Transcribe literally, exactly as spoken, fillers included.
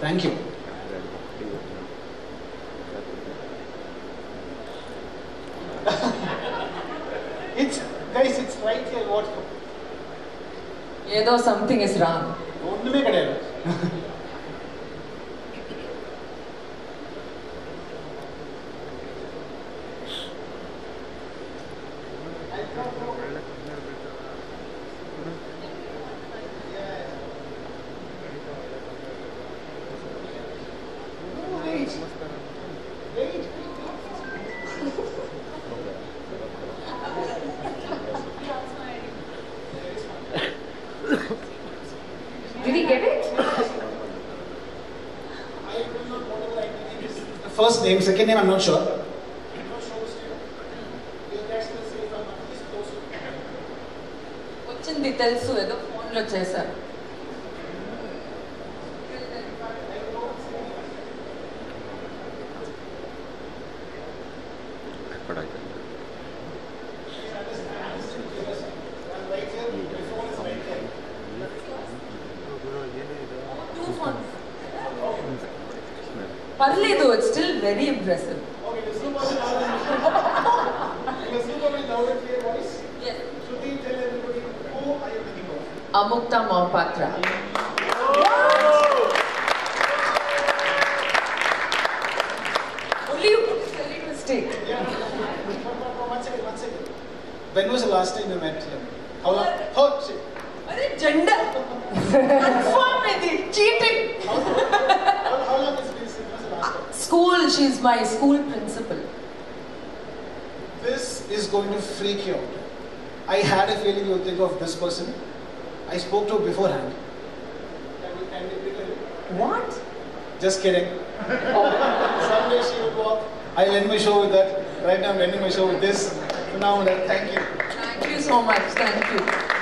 Thank you. It's, guys, it's right here. What? Either something is wrong. First name, second name, I'm not sure. Vachindi telusu edo phone lo chesaru. Parledu, it's still very impressive. Okay, the super the super with loud and clear voice. Yes. Shruti, tell everybody, who are you thinking of? Amukta Mahapatra. Only you could spell it mistake. Yeah. One second, one second. When was the last time you met him? How long? How? Are gender? Conformity, cheating. How long is school, she's my school principal. This is going to freak you out. I had a feeling you would think of this person. I spoke to her beforehand. What? Just kidding. Some day she would walk. I'll end my show with that. Right now I'm ending my show with this. Now, thank you. Thank you so much. Thank you.